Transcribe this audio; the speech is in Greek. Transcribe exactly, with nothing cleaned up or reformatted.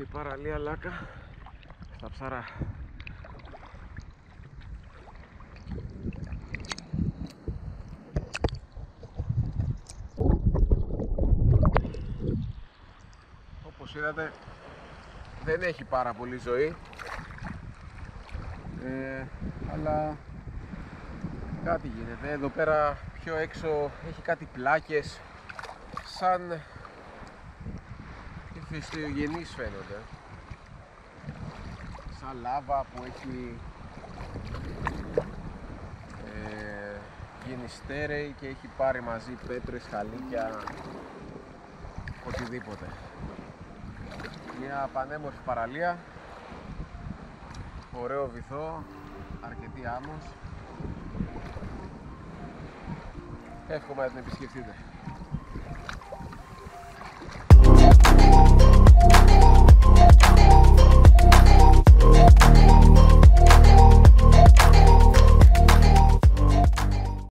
η παραλία Λάκκα στα ψαρά. Όπως είδατε, δεν έχει πάρα πολύ ζωή, ε, αλλά κάτι γίνεται. Εδώ πέρα πιο έξω έχει κάτι πλάκες, σαν φυστιογενείς φαίνονται, σαν λάβα που έχει ε, γίνει στέρεη και έχει πάρει μαζί πέτρες, χαλίκια, οτιδήποτε. Μια πανέμορφη παραλία, ωραίο βυθό, αρκετή άμμος. Εύχομαι να την επισκεφτείτε.